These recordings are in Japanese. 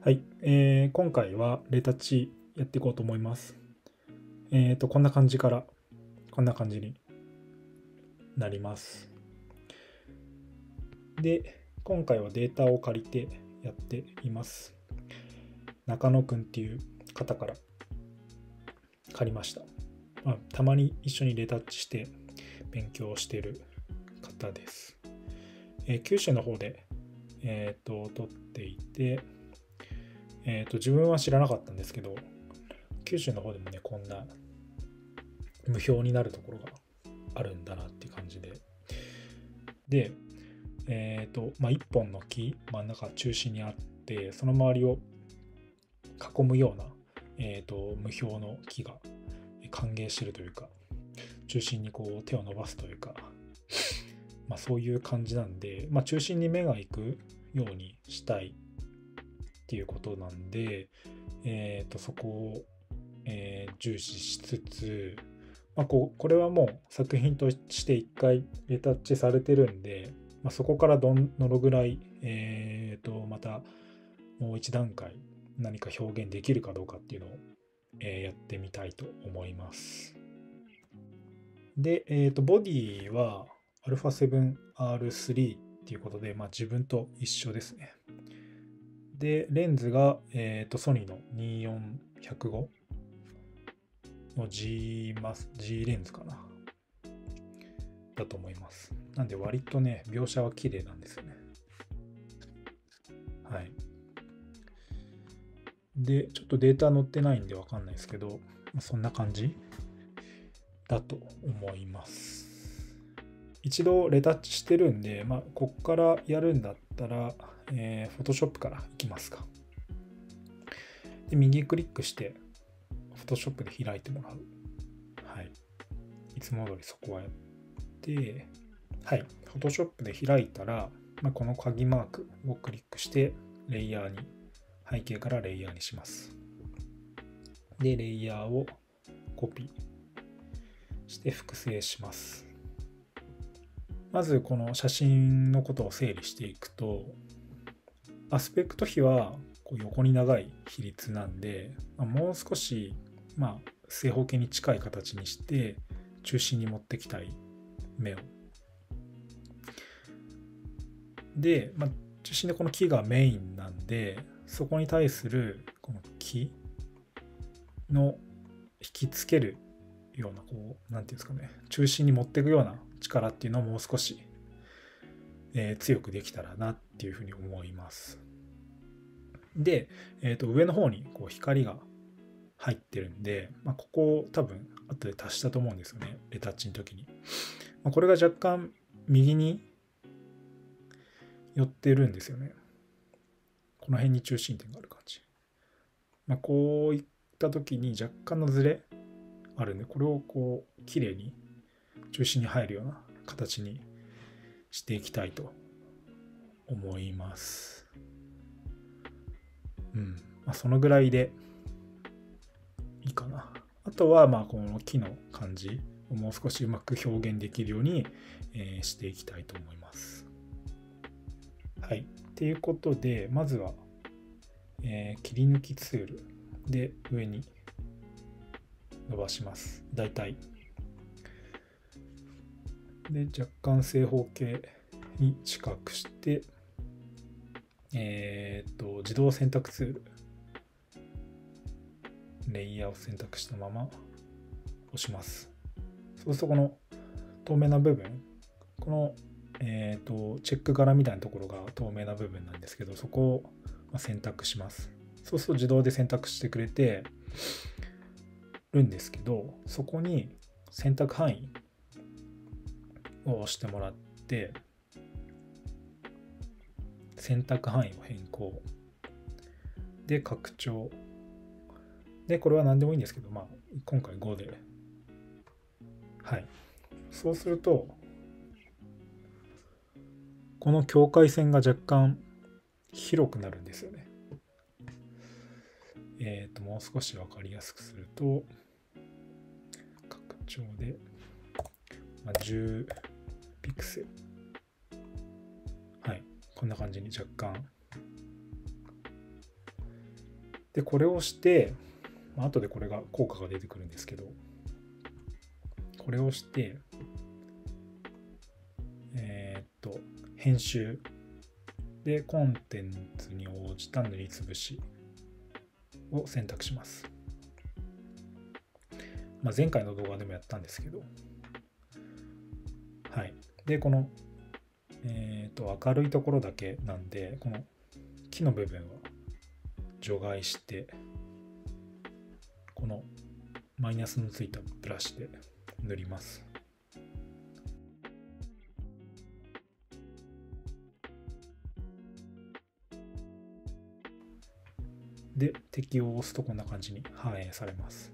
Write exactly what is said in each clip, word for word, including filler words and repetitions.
はい、えー、今回はレタッチやっていこうと思います。えっと、こんな感じから、こんな感じになります。で、今回はデータを借りてやっています。中野くんっていう方から借りました。まあ、たまに一緒にレタッチして勉強している方です。えー、九州の方で、えっと、撮っていて、えーと自分は知らなかったんですけど、九州の方でもね、こんな無表になるところがあるんだなっていう感じで。で、えーとまあ、いっぽんの木、真ん中中心にあって、その周りを囲むような、えーと無表の木が歓迎してるというか、中心にこう手を伸ばすというか、まあ、そういう感じなんで、まあ、中心に目が行くようにしたい。っていうことなんで、えー、とそこを、えー、重視しつつ、まあ、こうこれはもう作品としていっかいレタッチされてるんで、まあ、そこからどのぐらい、えー、とまたもう一段階何か表現できるかどうかっていうのを、えー、やってみたいと思います。で、えー、とボディは α セブン アール スリー っていうことで、まあ、自分と一緒ですね。で、レンズが、えー、とソニーのにじゅうよん ひゃくごの G マス、G レンズかなだと思います。なんで割とね、描写は綺麗なんですよね。はい。で、ちょっとデータ載ってないんでわかんないですけど、そんな感じだと思います。一度レタッチしてるんで、まあ、こっからやるんだったら、えー、Photoshop からいきますか。で、右クリックして、Photoshop で開いてもらう。はい。いつも通りそこはやって、はい。Photoshop で開いたら、まあ、この鍵マークをクリックして、レイヤーに、背景からレイヤーにします。で、レイヤーをコピーして複製します。まずこの写真のことを整理していくと、アスペクト比はこう横に長い比率なんで、もう少しまあ正方形に近い形にして中心に持ってきたい目を。で、まあ、中心でこの木がメインなんで、そこに対するこの木の引きつけるようなこう何て言うんですかね、中心に持っていくような力っていうのをもう少し、えー、強くできたらなっていうふうに思います。で、えー、と上の方にこう光が入ってるんで、まあ、ここを多分後で足したと思うんですよね、レタッチの時に。まあ、これが若干右に寄ってるんですよね。この辺に中心点がある感じ。まあ、こういった時に若干のズレあるんで、これをこう綺麗に中心に入るような形にしていきたいと思います。うん。まあ、そのぐらいでいいかな。あとは、まあ、この木の感じをもう少しうまく表現できるようにしていきたいと思います。はい。ということで、まずは、えー、切り抜きツールで上に伸ばします。だいたい。で、若干正方形に近くして、えっと、自動選択ツール、レイヤーを選択したまま押します。そうすると、この透明な部分、この、えっと、チェック柄みたいなところが透明な部分なんですけど、そこを選択します。そうすると、自動で選択してくれてるんですけど、そこに選択範囲、を押してもらって選択範囲を変更で拡張で、これは何でもいいんですけど、まあ今回ごで、はい、そうするとこの境界線が若干広くなるんですよね。えっともう少し分かりやすくすると拡張で、まあ、じゅうピクセル。はい。こんな感じに若干でこれをして、まあ後でこれが効果が出てくるんですけど、これをして、えー、っと、編集。で、コンテンツに応じた塗りつぶしを選択します。まあ、前回の動画でもやったんですけど、はい。で、この、えー、っと、明るいところだけなんで、この木の部分は除外して、このマイナスのついたブラシで塗ります。で、適用を押すとこんな感じに反映されます。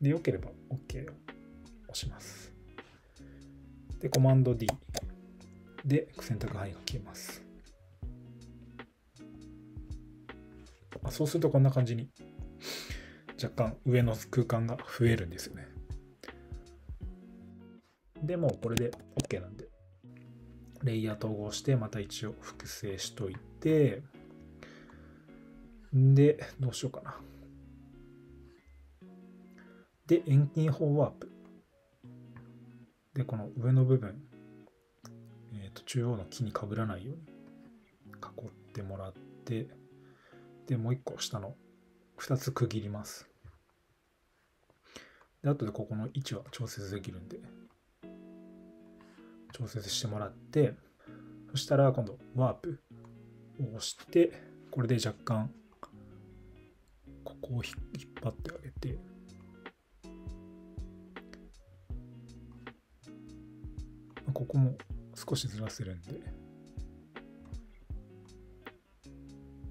で、良ければ OK を押します。で、コマンド D で選択範囲が消えます。そうするとこんな感じに若干上の空間が増えるんですよね。で、もうこれで OK なんで、レイヤー統合して、また一応複製しといて、で、どうしようかな。で、遠近法ワープ。で、この上の部分、えーと、中央の木にかぶらないように囲ってもらって、で、もう一個下のふたつ区切ります。で、あとでここの位置は調節できるんで、調節してもらって、そしたら今度ワープを押して、これで若干、ここを引っ張ってあげて、ここも少しずらせるんで、よ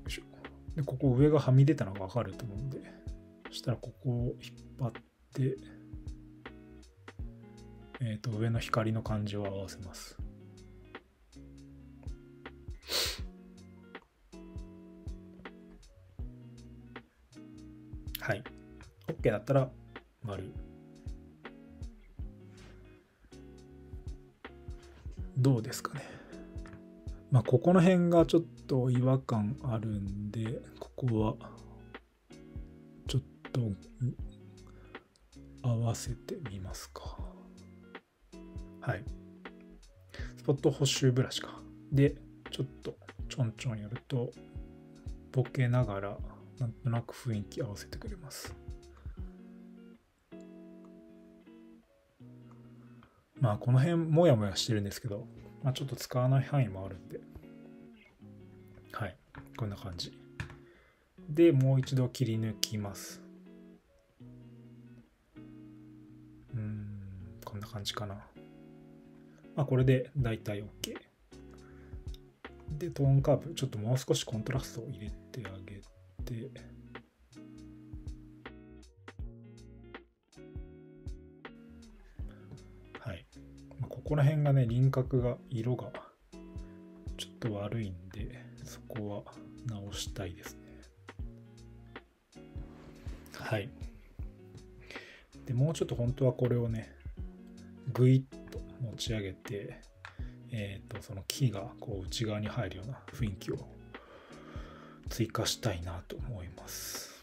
いしょ。で、ここ上がはみ出たのが分かると思うんで、そしたらここを引っ張って、えっと、上の光の感じを合わせます。はい。OK だったら、丸。どうですかね。まあ、ここの辺がちょっと違和感あるんで、ここは、ちょっと、合わせてみますか。はい。スポット補修ブラシか。で、ちょっと、ちょんちょんやると、ボケながら、なんとなく雰囲気合わせてくれます。まあこの辺もやもやしてるんですけど、まあ、ちょっと使わない範囲もあるんで、はい、こんな感じ。で、もう一度切り抜きます。うーん、こんな感じかな。まあこれで大体 OK。で、トーンカーブ、ちょっともう少しコントラストを入れてあげて、で、はい、まあ、ここら辺がね、輪郭が色がちょっと悪いんで、そこは直したいですね。はい。でもうちょっと本当はこれをね、ぐいっと持ち上げて、えっとその木がこう内側に入るような雰囲気を追加したいなと思います。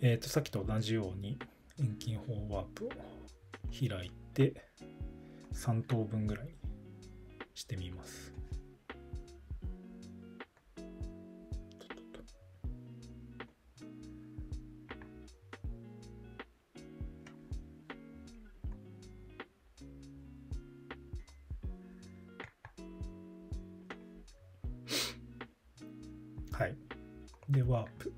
えっと、さっきと同じように遠近法ワープを開いてさん等分ぐらいにしてみます。はい、で、ワープ。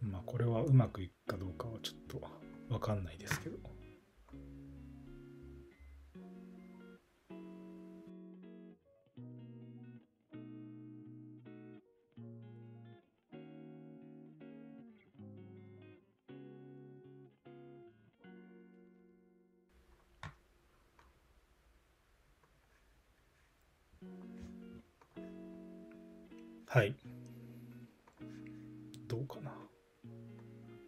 まあ、これはうまくいくかどうかはちょっと分かんないですけど。はい。どうかな。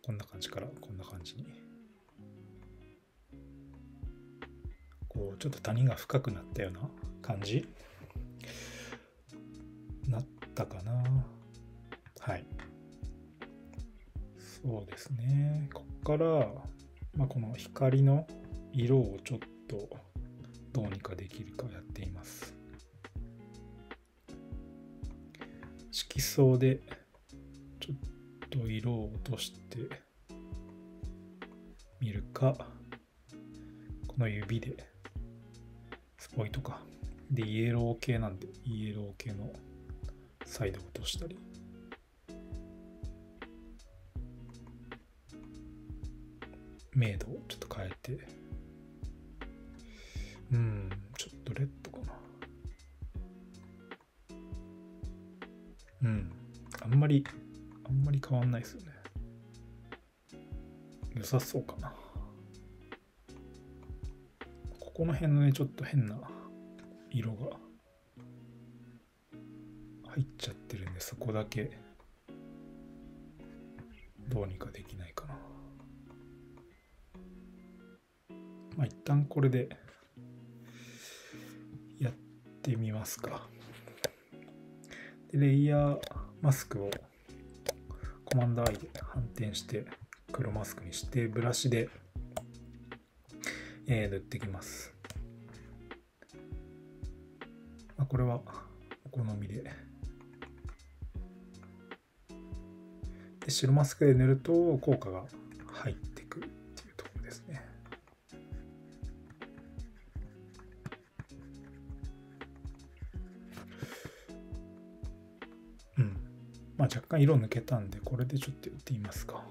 こんな感じからこんな感じにこうちょっと谷が深くなったような感じなったかな。はい、そうですね。ここから、まあ、この光の色をちょっとどうにかできるかやっています。色相でちょっと色を落としてみるか、この指でスポイトかでイエロー系なんでイエロー系のサイドを落としたり、明度をちょっと変えて、うん、ちょっとレッドかな。うん、あんまりあんまり変わんないですよね。良さそうかな。ここの辺のねちょっと変な色が入っちゃってるんで、そこだけどうにかできないかな。まあ一旦これでやってみますか。レイヤーマスクをコマンド アイ で反転して黒マスクにして、ブラシで塗っていきます。これはお好みで。で白マスクで塗ると効果が入ってくるっていうところですね。まあ、若干色抜けたんで、これでちょっとやってみますか。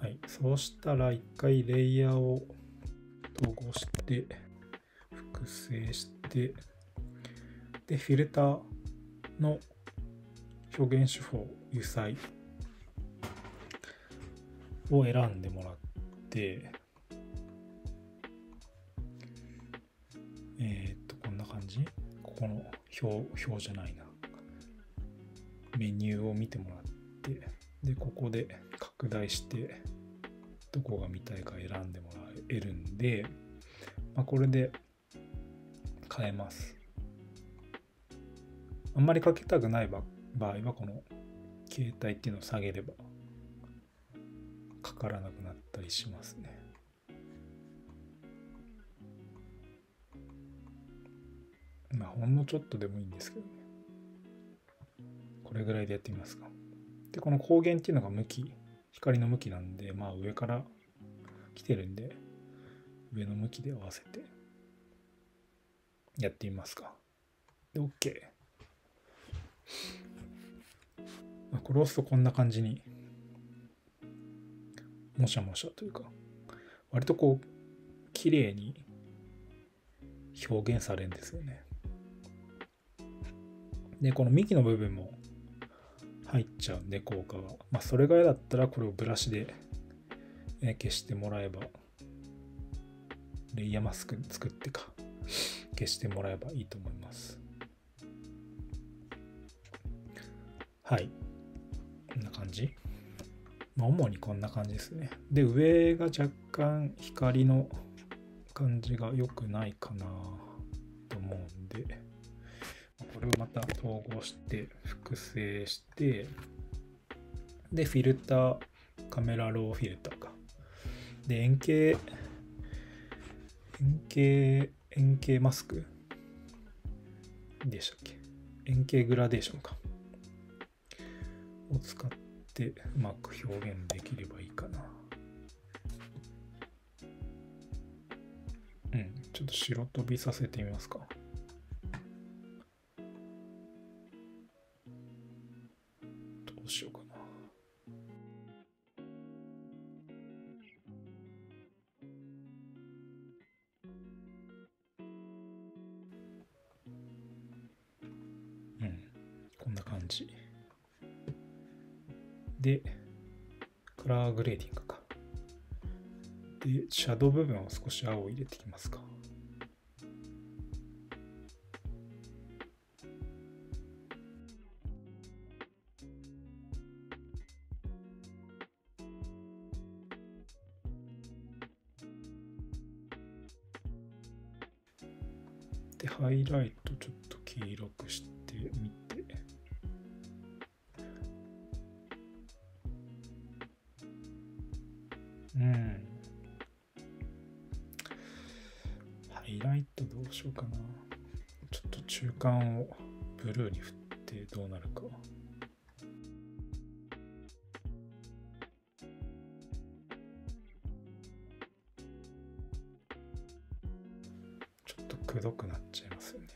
はい、そうしたら一回レイヤーを統合して複製して、でフィルターの表現手法油彩を選んでもらって、えっとこんな感じ。ここの表表じゃないな、メニューを見てもらって、でここで拡大してどこが見たいか選んでもらえるんで、まあ、これで変えます。あんまりかけたくない場合はこの携帯っていうのを下げればかからなくなったりしますね。まあほんのちょっとでもいいんですけどね、これぐらいでやってみますか。でこの光源っていうのが向き、光の向きなんで、まあ上から来てるんで上の向きで合わせてやってみますか。で OK、まあ、これを押すとこんな感じにもしゃもしゃというか、割とこう綺麗に表現されるんですよね。でこの幹の部分も入っちゃうんで効果が、まあ、それが嫌だったらこれをブラシで消してもらえば、レイヤーマスク作ってか消してもらえばいいと思います。はい、こんな感じ、まあ、主にこんな感じですね。で上が若干光の感じが良くないかなと思うんで、これをまた統合して複製して、でフィルター、カメラローフィルターかで円形円形円形マスクでしたっけ、円形グラデーションかを使ってうまく表現できればいいかな。うん、ちょっと白飛びさせてみますか。どうしようかな。うん、こんな感じでカラーグレーディングか。でシャドウ部分を少し青を入れていきますか。で、ハイライトちょっと黄色くしてみて。うん。ハイライトどうしようかな。ちょっと中間をブルーに振ってどうなるか。くどくなっちゃいますよね。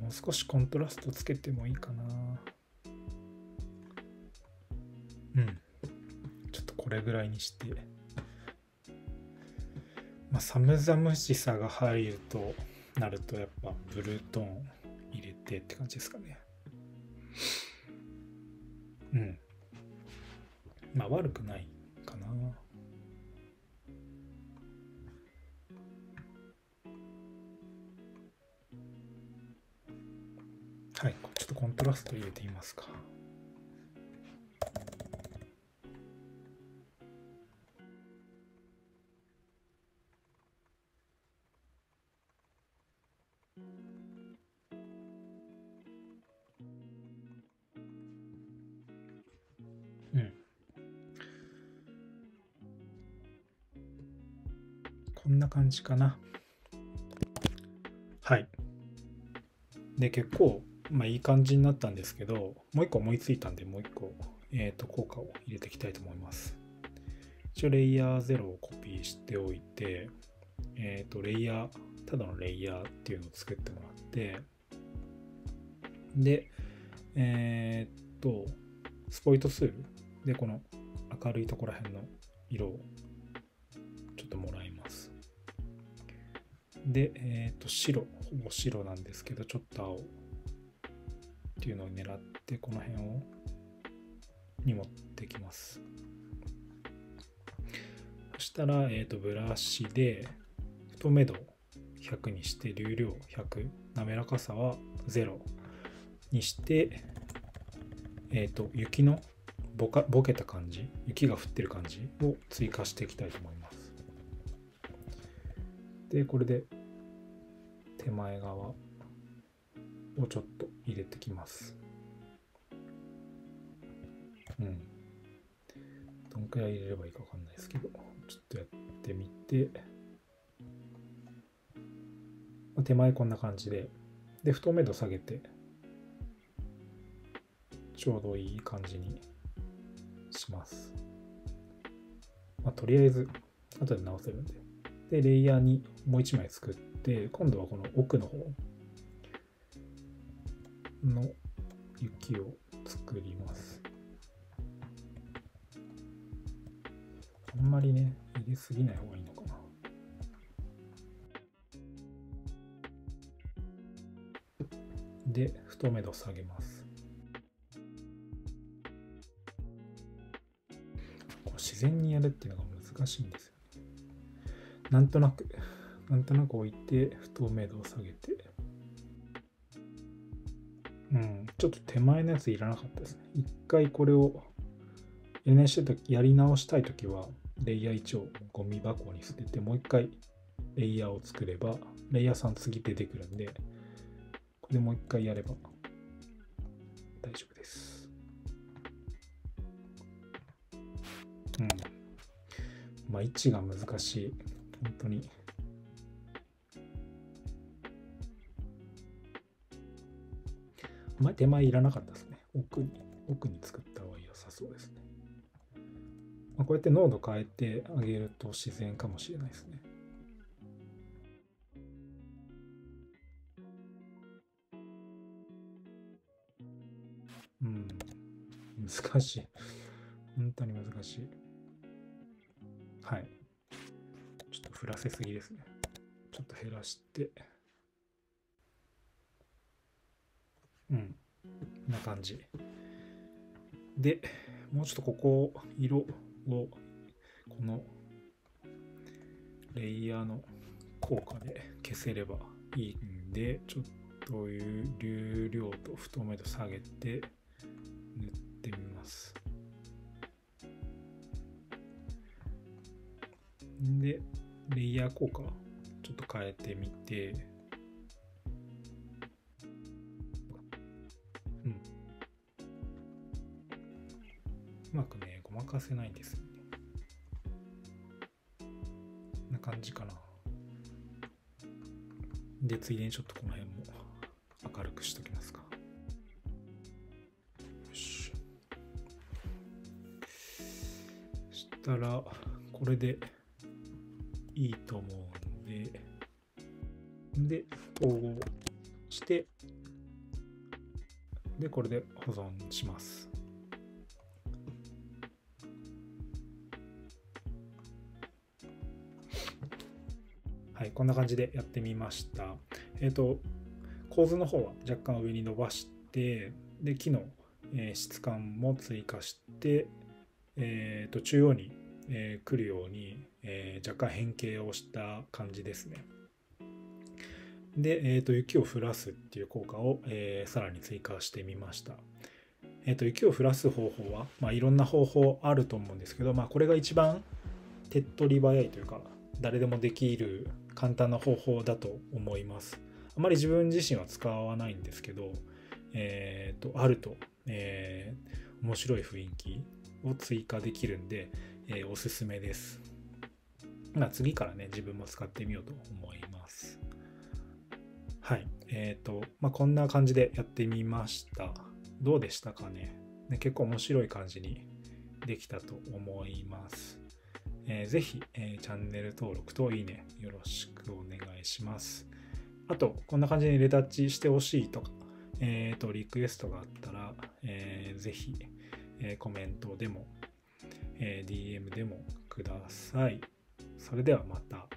もう少しコントラストつけてもいいかな。うん。ちょっとこれぐらいにして。まあ、寒々しさが入るとなるとやっぱブルートーン入れてって感じですかね。うん。まあ悪くないかな。はい、ちょっとコントラスト入れてみますか。こんな感じかな。はい。で、結構、まあ、いい感じになったんですけど、もう一個思いついたんで、もう一個、えっと、効果を入れていきたいと思います。一応、レイヤーゼロをコピーしておいて、えっと、レイヤー、ただのレイヤーっていうのを作ってもらって、で、えっと、スポイトツールで、この明るいところら辺の色をちょっともらいます。で、えっと、白、ほぼ白なんですけど、ちょっと青っていうのを狙って、この辺をに持ってきます。そしたら、えっと、ブラシで、透明度ひゃくにして、流量ひゃく、滑らかさはゼロにして、えっと、雪のぼか、ぼけた感じ、雪が降ってる感じを追加していきたいと思います。で、これで手前側をちょっと入れてきます。うん。どんくらい入れればいいかわかんないですけど、ちょっとやってみて、手前こんな感じで、で、不透明度下げて、ちょうどいい感じにします。まあ、とりあえず、後で直せるんで。で、レイヤーにもういちまい作って、今度はこの奥の方の雪を作ります。あんまりね、入れすぎない方がいいのかな。で、太め度下げます。こう自然にやるっていうのが難しいんですよ。なんとなく、なんとなく置いて、不透明度を下げて。うん、ちょっと手前のやついらなかったですね。一回これをやり直したいとき、やり直したいときは、レイヤーいちをゴミ箱に捨てて、もう一回レイヤーを作れば、レイヤーさん次出てくるんで、これでもう一回やれば大丈夫です。うん。まあ、位置が難しい。本当にあまり手前いらなかったですね。奥に奥に作った方が良さそうですね。まあ、こうやって濃度変えてあげると自然かもしれないですね。うん、難しい。本当に難しい。はい。振らせすぎですね。ちょっと減らして、うん、こんな感じ。で、もうちょっとここ、色を、このレイヤーの効果で消せればいいんで、ちょっと流量と太めと下げて塗ってみます。で、レイヤー効果ちょっと変えてみて、うん。うまくね、ごまかせないんですよね。こんな感じかな。で、ついでにちょっとこの辺も明るくしときますか。よし。そしたら、これでいいと思うんで、で、保護して、で、これで保存します。はい、こんな感じでやってみました。えっと、構図の方は若干上に伸ばして、で、木の質感も追加して、えっと、中央にえー、来るように、えー、若干変形をした感じですね。で、えーと、雪を降らすっていう効果を、えー、さらに追加してみました。えーと、雪を降らす方法は、まあ、いろんな方法あると思うんですけど、まあ、これが一番手っ取り早いというか、誰でもできる簡単な方法だと思います。あまり自分自身は使わないんですけど、えーと、あると、えー、面白い雰囲気を追加できるんで、えー、おすすめです。まあ、次からね、自分も使ってみようと思います。はい。えっと、まあ、こんな感じでやってみました。どうでしたかね。ね、結構面白い感じにできたと思います。えー、ぜひ、えー、チャンネル登録といいね、よろしくお願いします。あと、こんな感じにレタッチしてほしいとか、えっと、リクエストがあったら、えー、ぜひ、えー、コメントでも、ディーエム でもください。それではまた。